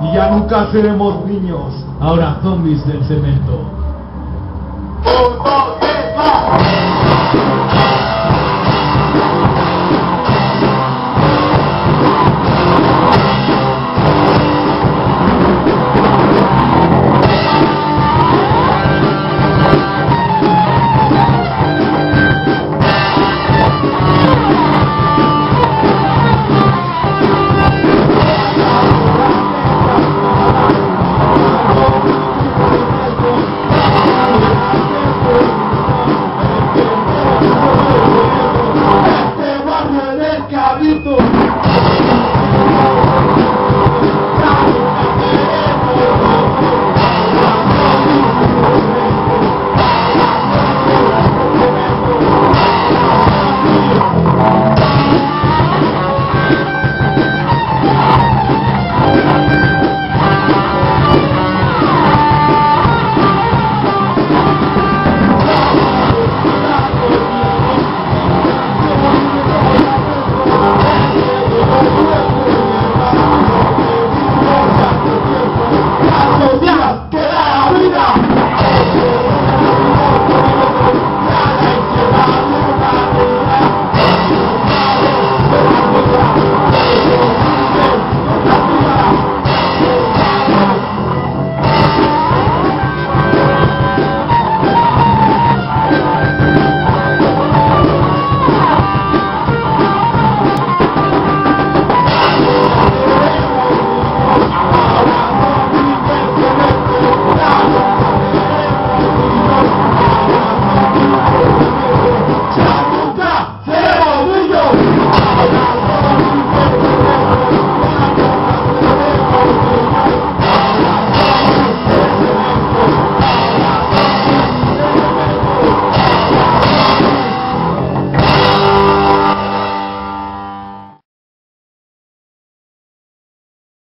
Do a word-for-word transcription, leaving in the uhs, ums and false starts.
y ya nunca seremos niños, ahora zombies del cemento. ¡Un, dos, tres, va!